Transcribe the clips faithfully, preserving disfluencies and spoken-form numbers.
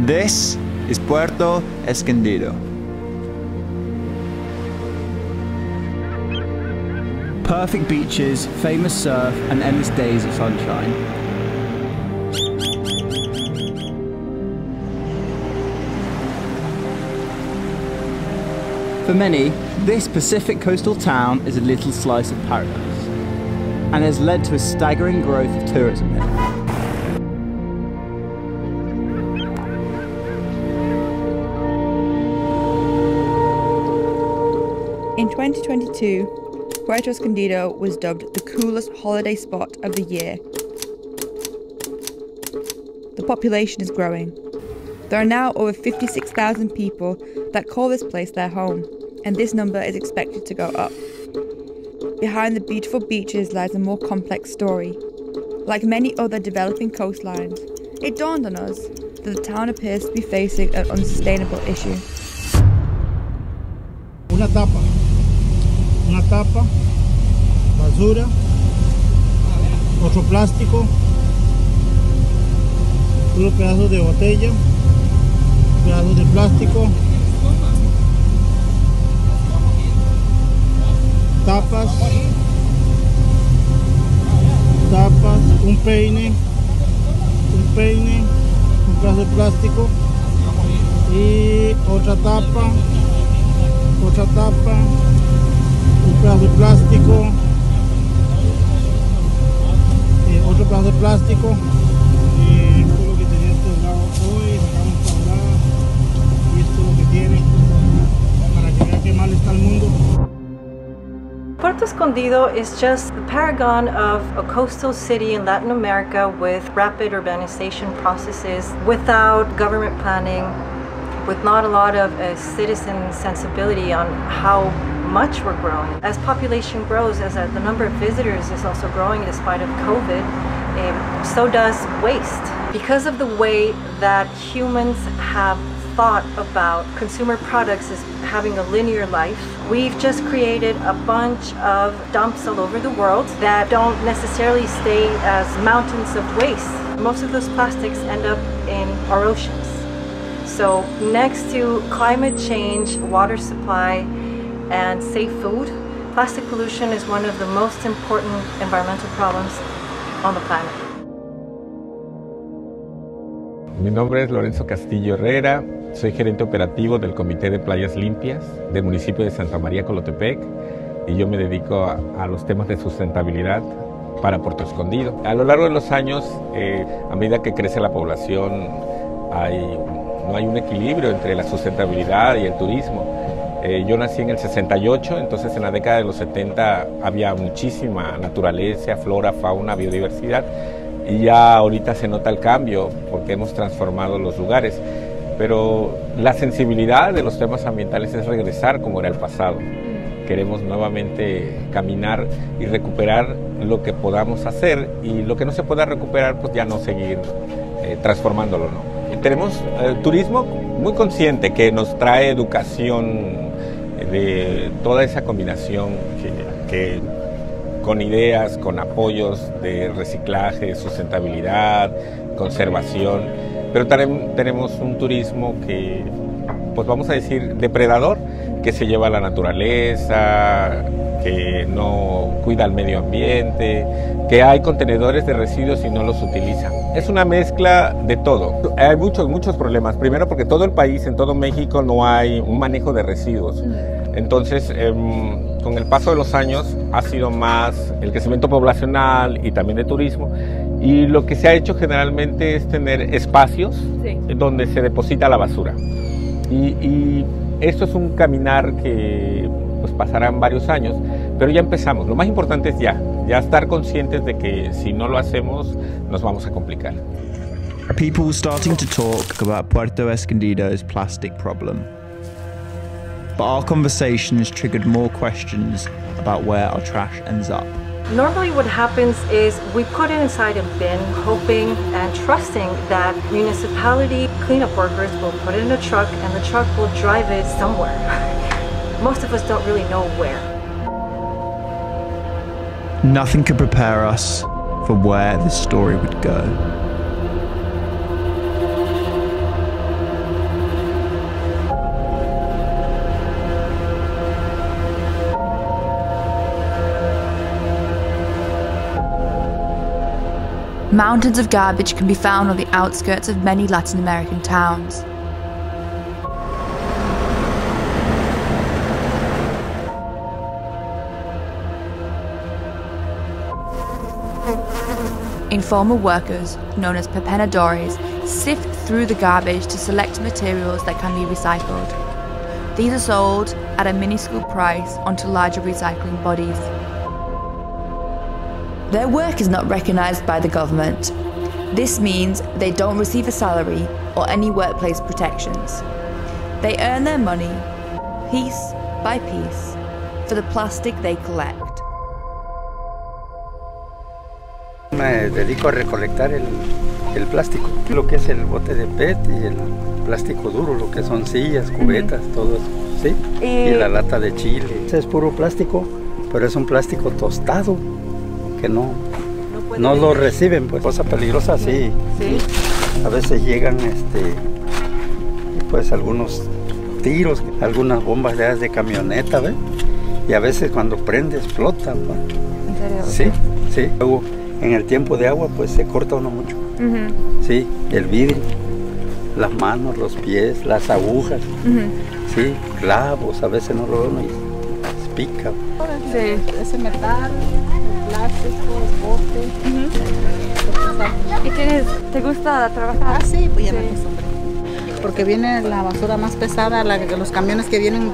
This is Puerto Escondido. Perfect beaches, famous surf, and endless days of sunshine. For many, this Pacific coastal town is a little slice of paradise, and has led to a staggering growth of tourism here. In twenty twenty-two, Puerto Escondido was dubbed the coolest holiday spot of the year. The population is growing. There are now over fifty-six thousand people that call this place their home, and this number is expected to go up. Behind the beautiful beaches lies a more complex story. Like many other developing coastlines, it dawned on us that the town appears to be facing an unsustainable issue. Una tapa. Una tapa, basura, otro plástico, unos pedazos de botella, pedazos de plástico, tapas, tapas, un peine, un peine, un pedazo de plástico y otra tapa, otra tapa. Un pedazo de plástico, eh, otro pedazo de plástico, eh, esto es lo que tenía este lado hoy, sacamos para allá, y esto es lo que tiene, para que vea qué mal está el mundo. Puerto Escondido is just the paragon of a coastal city in Latin America with rapid urbanization processes, without government planning, with not a lot of uh, citizen sensibility on how much we're growing. As population grows, as uh, the number of visitors is also growing despite of COVID, um, so does waste. Because of the way that humans have thought about consumer products as having a linear life, we've just created a bunch of dumps all over the world that don't necessarily stay as mountains of waste. Most of those plastics end up in our oceans. So next to climate change, water supply, and safe food, plastic pollution is one of the most important environmental problems on the planet. Mi nombre es Lorenzo Castillo Herrera, soy gerente operativo del Comité de Playas Limpias del municipio de Santa María Colotepec, y yo me dedico a, a los temas de sustentabilidad para Puerto Escondido. A lo largo de los años, eh, a medida que crece la población, hay, no hay un equilibrio entre la sustentabilidad y el turismo. Eh, yo nací en el sesenta y ocho, entonces en la década de los setenta había muchísima naturaleza, flora, fauna, biodiversidad, y ya ahorita se nota el cambio porque hemos transformado los lugares, pero la sensibilidad de los temas ambientales es regresar como era el pasado. Queremos nuevamente caminar y recuperar lo que podamos hacer, y lo que no se pueda recuperar pues ya no seguir eh, transformándolo, ¿no? Tenemos eh, turismo muy consciente que nos trae educación, de toda esa combinación que, que con ideas, con apoyos de reciclaje, sustentabilidad, conservación, pero también tenemos un turismo que, pues vamos a decir, depredador, que se lleva a la naturaleza, que no cuida el medio ambiente, que hay contenedores de residuos y no los utilizan. Es una mezcla de todo. Hay muchos, muchos problemas. Primero porque todo el país, en todo México, no hay un manejo de residuos. Entonces, eh, con el paso de los años, ha sido más el crecimiento poblacional y también de turismo. Y lo que se ha hecho generalmente es tener espacios sí. donde se deposita la basura. Y, y esto es un caminar que pues pasarán varios años, pero ya empezamos. Lo más importante es ya, ya estar conscientes de que si no lo hacemos, nos vamos a complicar. People starting to talk about Puerto Escondido's plastic problem. But our conversations triggered more questions about where our trash ends up. Normally what happens is we put it inside a bin, hoping and trusting that municipality cleanup workers will put it in a truck and the truck will drive it somewhere. Most of us don't really know where. Nothing could prepare us for where this story would go. Mountains of garbage can be found on the outskirts of many Latin American towns. Informal workers, known as pepenadores, sift through the garbage to select materials that can be recycled. These are sold at a minuscule price onto larger recycling bodies. Their work is not recognised by the government. This means they don't receive a salary or any workplace protections. They earn their money, piece by piece, for the plastic they collect. Me dedico a recolectar el, el plástico, lo que es el bote de P E T y el plástico duro, lo que son sillas, cubetas, mm-hmm. todo eso, ¿sí? Y... y la lata de chile. Ese es puro plástico, pero es un plástico tostado. Que no, no, no lo reciben, pues cosa peligrosa, sí. sí. A veces llegan este, pues algunos tiros, algunas bombas de, de camioneta, ¿ves? Y a veces cuando prende explota. ¿Pues? ¿En serio? Sí, sí. Luego en el tiempo de agua pues se corta uno mucho. Uh-huh. Sí, el vidrio, las manos, los pies, las agujas, uh-huh. sí, clavos, a veces no lo ven y pica. Sí, ese metal. ¿Y tienes, te gusta trabajar? Ah, sí, pues ya sí. me acostumbré. Porque viene la basura más pesada, la, los camiones que vienen,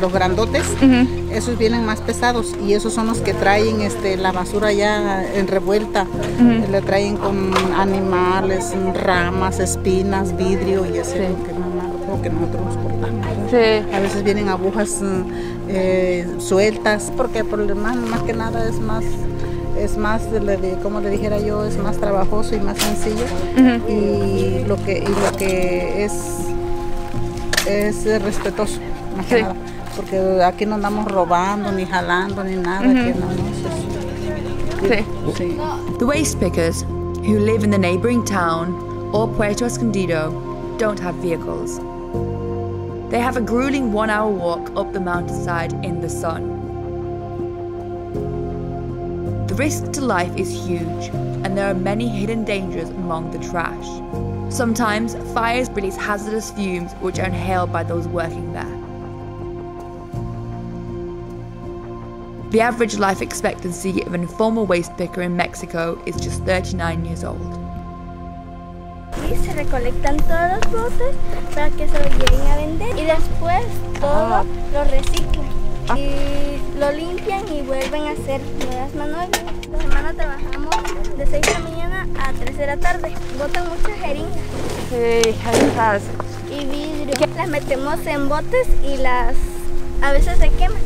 los grandotes, uh-huh. esos vienen más pesados y esos son los que traen este, la basura ya en revuelta. Uh-huh. Le traen con animales, ramas, espinas, vidrio y eso. Sí. Lo que nosotros nos portamos. Sí. A veces vienen agujas eh, sueltas, porque por lo más, más que nada es más, es más, como le dijera yo, es más trabajoso y más sencillo. Uh-huh. y, lo que, y lo que es, es respetuoso, más sí. que nada, porque aquí no andamos robando, ni jalando, ni nada. Uh-huh. que no, es, sí. Sí. The waste pickers, who live in the neighboring town or Puerto Escondido, don't have vehicles. They have a grueling one-hour walk up the mountainside in the sun. The risk to life is huge, and there are many hidden dangers among the trash. Sometimes fires release hazardous fumes which are inhaled by those working there. The average life expectancy of an informal waste picker in Mexico is just thirty-nine years old. Se recolectan todos los botes para que se los lleguen a vender y después todo ah. lo reciclan ah. y lo limpian y vuelven a hacer nuevas manobras. La semana trabajamos de seis de la mañana a tres de la tarde. Botan muchas jeringas. Sí, jeringas. Y vidrio. Las metemos en botes y las a veces se queman.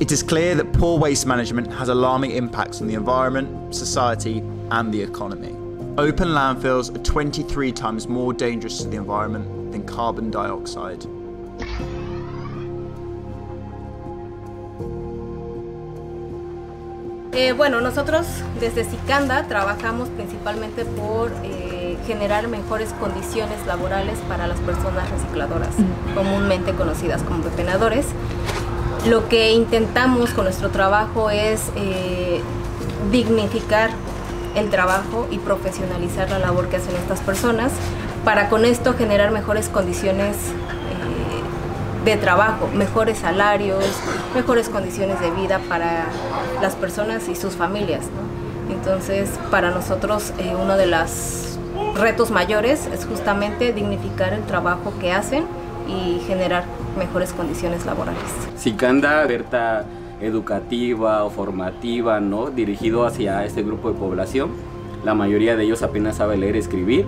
It is clear that poor waste management has alarming impacts on the environment, society and the economy. Open landfills are twenty-three times more dangerous to the environment than carbon dioxide. Eh, bueno, nosotros desde Sicanda trabajamos principalmente por eh, generar mejores condiciones laborales para las personas recicladoras, mm. comúnmente conocidas como pepenadores. Lo que intentamos con nuestro trabajo es eh, dignificar el trabajo y profesionalizar la labor que hacen estas personas para con esto generar mejores condiciones eh, de trabajo, mejores salarios, mejores condiciones de vida para las personas y sus familias, ¿no? Entonces, para nosotros eh, uno de los retos mayores es justamente dignificar el trabajo que hacen y generar mejores condiciones laborales. Sicanda, Berta, educativa o formativa, ¿no? Dirigido hacia este grupo de población. La mayoría de ellos apenas sabe leer y escribir,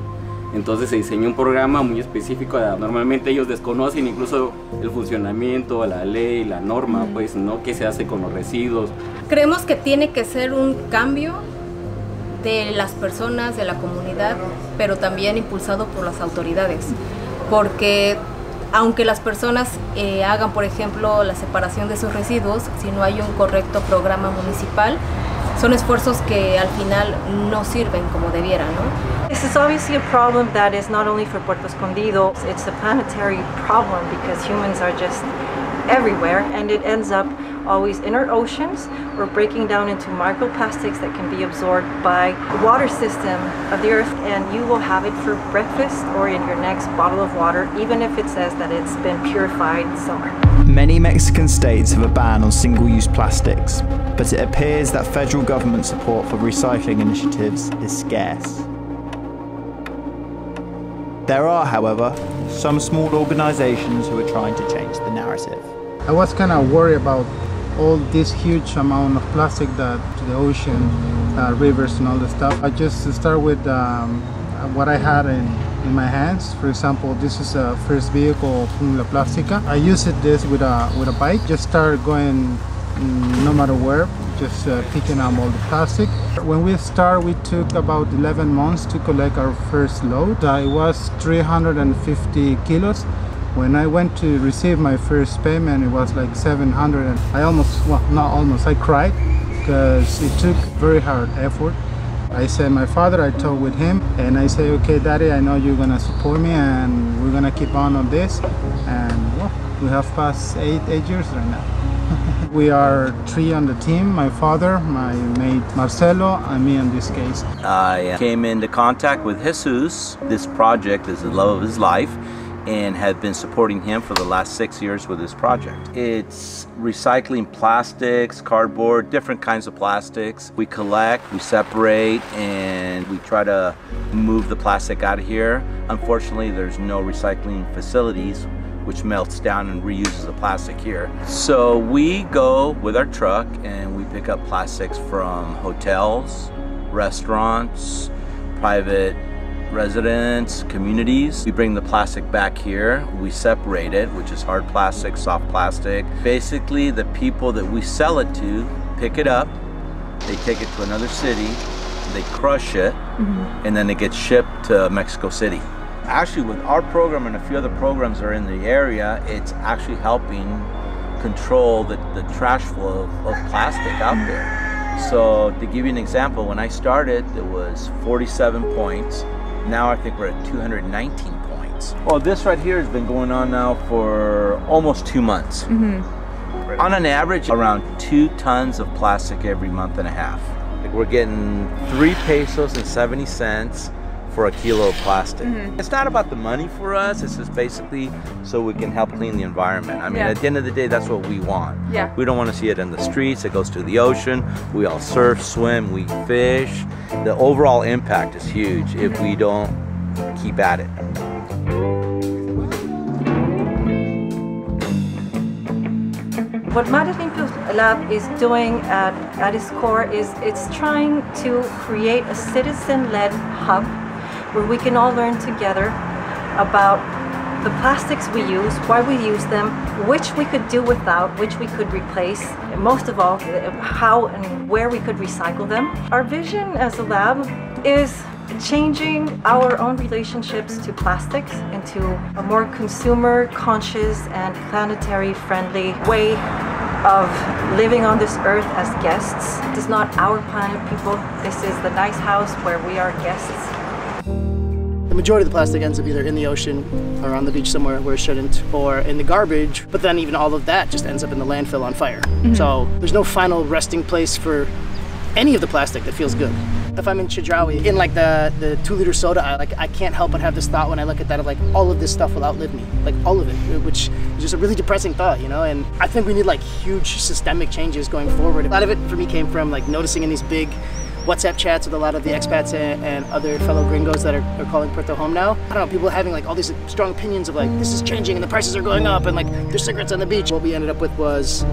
Entonces se diseñó un programa muy específico. Normalmente ellos desconocen incluso el funcionamiento, la ley, la norma, pues, ¿no? ¿Qué se hace con los residuos? Creemos que tiene que ser un cambio de las personas, de la comunidad, pero también impulsado por las autoridades, porque aunque las personas eh, hagan, por ejemplo, la separación de sus residuos, si no hay un correcto programa municipal, son esfuerzos que al final no sirven como debieran, ¿no? This is obviously a problem that is not only for Puerto Escondido, it's a planetary problem because humans are just everywhere and it ends up always in our oceans or breaking down into microplastics that can be absorbed by the water system of the earth, and you will have it for breakfast or in your next bottle of water, even if it says that it's been purified somewhere. Many Mexican states have a ban on single-use plastics, but it appears that federal government support for recycling initiatives is scarce. There are, however, some small organisations who are trying to change the narrative. I was kind of worried about all this huge amount of plastic that to the ocean, uh, rivers and all the stuff. I just start with um, what I had in, in my hands. For example, this is a first vehicle of Jungla Plástica. I used this with a, with a bike, just start going no matter where, just uh, picking up all the plastic. When we start, we took about eleven months to collect our first load. Uh, it was three hundred fifty kilos. When I went to receive my first payment, it was like seven hundred, and I almost, well, not almost, I cried because it took very hard effort. I said, my father, I talked with him, and I say, okay, Daddy, I know you're gonna support me, and we're gonna keep on on this, and well, we have passed eight, eight years right now. We are three on the team, my father, my mate Marcelo, and me in this case. I came into contact with Jesus. This project is the love of his life, and have been supporting him for the last six years with this project. It's recycling plastics, cardboard, different kinds of plastics. We collect, we separate, and we try to move the plastic out of here. Unfortunately, there's no recycling facilities, which melts down and reuses the plastic here. So we go with our truck and we pick up plastics from hotels, restaurants, private residents, communities. We bring the plastic back here, we separate it, which is hard plastic, soft plastic. Basically, the people that we sell it to pick it up, they take it to another city, they crush it, mm-hmm. and then it gets shipped to Mexico City. Actually, with our program and a few other programs that are in the area, it's actually helping control the, the trash flow of, of plastic out there. So, to give you an example, when I started, there was forty-seven points. Now I think we're at two hundred nineteen points. Well, this right here has been going on now for almost two months. Mm-hmm. On an average, around two tons of plastic every month and a half. We're getting three pesos and seventy cents for a kilo of plastic. Mm-hmm. It's not about the money for us, it's just basically so we can help clean the environment. I mean, yeah. At the end of the day, that's what we want. Yeah. We don't want to see it in the streets, it goes to the ocean, we all surf, swim, we fish. The overall impact is huge if we don't keep at it. What Mares Limpios Lab is doing at, at its core is it's trying to create a citizen-led hub where we can all learn together about the plastics we use, why we use them, which we could do without, which we could replace, and most of all, how and where we could recycle them. Our vision as a lab is changing our own relationships to plastics into a more consumer-conscious and planetary-friendly way of living on this earth as guests. This is not our planet, people. This is the nice house where we are guests. The majority of the plastic ends up either in the ocean or on the beach somewhere where it shouldn't, or in the garbage, but then even all of that just ends up in the landfill on fire. Mm-hmm. So there's no final resting place for any of the plastic that feels good. If I'm in Chedraui, in like the, the two liter soda, I, like, I can't help but have this thought when I look at that of like, all of this stuff will outlive me, like all of it, which is just a really depressing thought, you know? And I think we need like huge systemic changes going forward. A lot of it for me came from like noticing in these big WhatsApp chats with a lot of the expats and, and other fellow gringos that are, are calling Puerto home now. I don't know, people having like all these like, strong opinions of like, this is changing and the prices are going up and like, there's cigarettes on the beach. What we ended up with was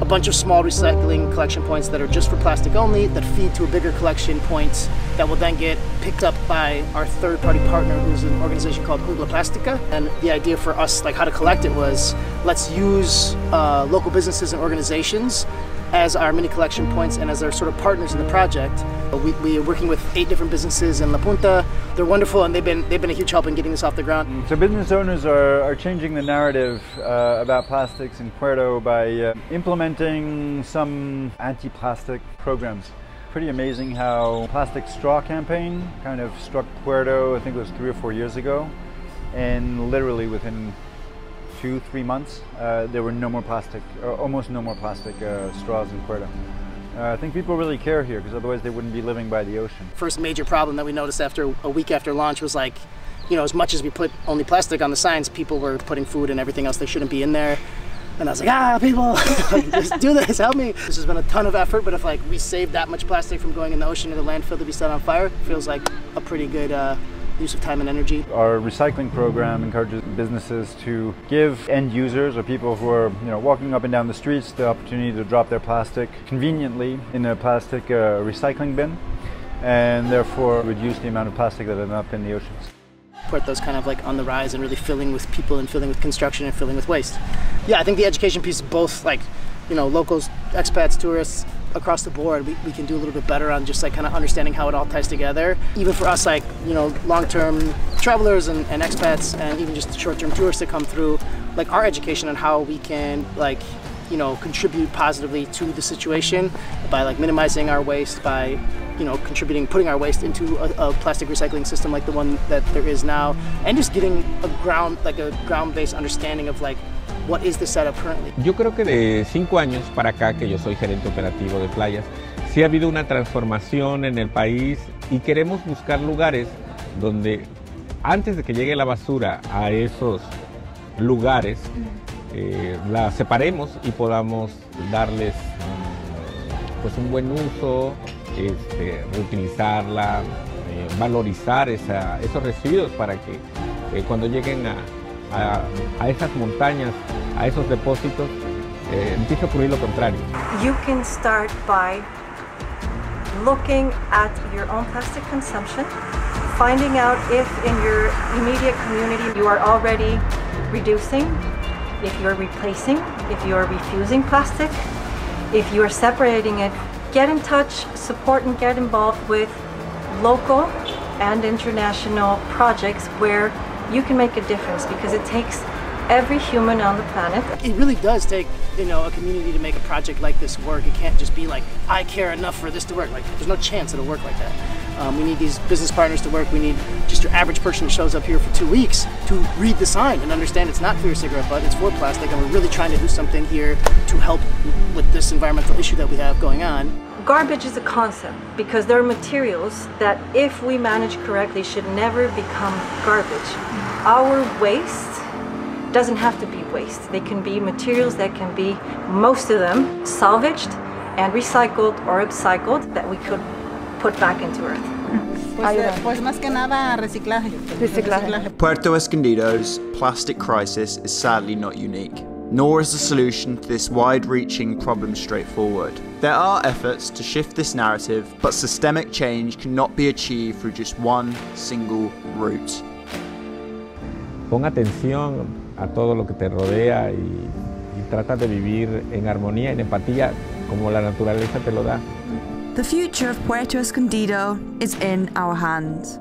a bunch of small recycling collection points that are just for plastic only, that feed to a bigger collection point that will then get picked up by our third-party partner, who's an organization called Jungla Plástica. And the idea for us, like how to collect it, was let's use uh, local businesses and organizations as our mini collection points and as our sort of partners in the project. We, we are working with eight different businesses in La Punta. They're wonderful, and they've been they've been a huge help in getting this off the ground. So business owners are, are changing the narrative uh, about plastics in Puerto by uh, implementing some anti-plastic programs. Pretty amazing how Plastic Straw campaign kind of struck Puerto. I think it was three or four years ago, and literally within two, three months, uh, there were no more plastic, or almost no more plastic uh, straws in Puerto. Uh, I think people really care here, because otherwise they wouldn't be living by the ocean. First major problem that we noticed after a week after launch was, like, you know, as much as we put only plastic on the signs, people were putting food and everything else that shouldn't be in there. And I was like, ah, people, like, just do this, help me. This has been a ton of effort, but if like we save that much plastic from going in the ocean or the landfill to be set on fire, it feels like a pretty good uh, use of time and energy. Our recycling program encourages businesses to give end users or people who are, you know, walking up and down the streets the opportunity to drop their plastic conveniently in a plastic uh, recycling bin, and therefore reduce the amount of plastic that ends up in the oceans. Puerto's kind of like on the rise and really filling with people and filling with construction and filling with waste. Yeah, I think the education piece, both like, you know, locals, expats, tourists, across the board, we, we can do a little bit better on just like kind of understanding how it all ties together. Even for us, like, you know, long-term travelers and, and expats, and even just short-term tourists that come through, like our education on how we can, like, you know, contribute positively to the situation by like minimizing our waste, by, you know, contributing, putting our waste into a, a plastic recycling system like the one that there is now, and just getting a ground, like a ground-based understanding of like, what is the setup currently? Yo creo que de cinco años para acá, que yo soy gerente operativo de playas, sí ha habido una transformación en el país, y queremos buscar lugares donde antes de que llegue la basura a esos lugares, eh, la separemos y podamos darles pues un buen uso, este, reutilizarla, eh, valorizar esa, esos residuos para que eh, cuando lleguen a A, a esas montañas, a esos depósitos, eh, empieza a ocurrir lo contrario. You can start by looking at your own plastic consumption, finding out if in your immediate community you are already reducing, if you're replacing, if you're refusing plastic, if you're separating it. Get in touch, support and get involved with local and international projects where you can make a difference, because it takes every human on the planet. It really does take, you know, a community to make a project like this work. It can't just be like, I care enough for this to work. Like, there's no chance it'll work like that. Um, we need these business partners to work. We need just your average person who shows up here for two weeks to read the sign and understand it's not for your cigarette butt, it's for plastic, and we're really trying to do something here to help with this environmental issue that we have going on. Garbage is a concept, because there are materials that, if we manage correctly, should never become garbage. Our waste doesn't have to be waste. They can be materials that can be, most of them, salvaged and recycled or upcycled, that we could put back into earth. Pues, pues más que nada reciclaje. Reciclaje. Puerto Escondido's plastic crisis is sadly not unique. Nor is the solution to this wide-reaching problem straightforward. There are efforts to shift this narrative, but systemic change cannot be achieved through just one single route. Pon atención a todo lo que te rodea y, y trata de vivir en armonía y en empatía como la naturaleza te lo da. The future of Puerto Escondido is in our hands.